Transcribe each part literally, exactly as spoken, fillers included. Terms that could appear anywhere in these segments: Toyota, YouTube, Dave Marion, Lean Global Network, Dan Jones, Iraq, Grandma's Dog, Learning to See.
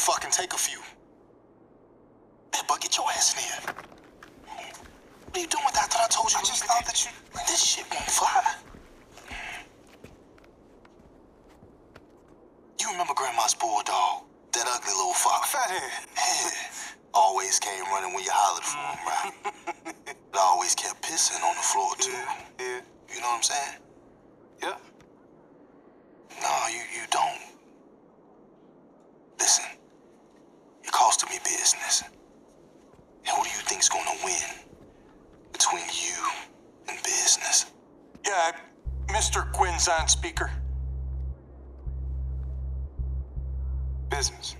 fucking take a few. Hey, bud, get your ass in here. What are you doing with that? I thought I told you. I just thought that you... This shit won't fly. You remember Grandma's bulldog? That ugly little fox. Fathead. Always came running when you hollered for him, right? But I always kept pissing on the floor, too. Yeah, yeah. You know what I'm saying? Yeah. No, you, you don't. Listen, it costed me business. And who do you think's gonna win between you and business? Yeah, Mister Quinn's on speaker. Business.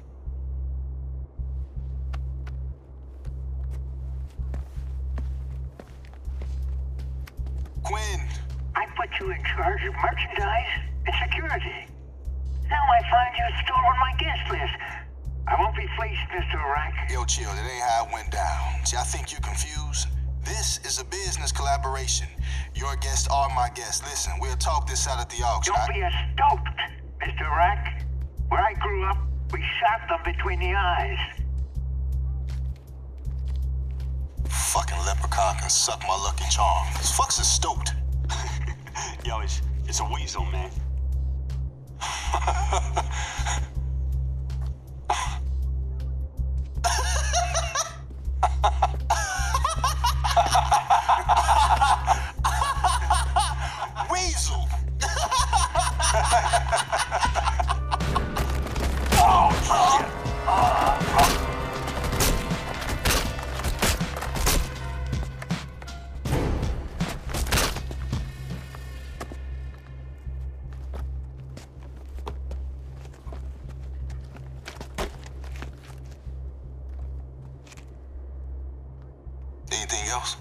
Quinn. I put you in charge of merchandise and security. Now I find you stolen my guest list. I won't be fleeced, Mister Iraq. Yo, chill. That ain't how it went down. See, I think you're confused. This is a business collaboration. Your guests are my guests. Listen, we'll talk this out at the auction. Don't I... be a stoat, Mister Iraq. Where I grew up, we shot them between the eyes. Fucking leprechaun can suck my lucky charm. This fuck's a stoat. Yo, it's, it's a weasel, man. Weasel. Anything else?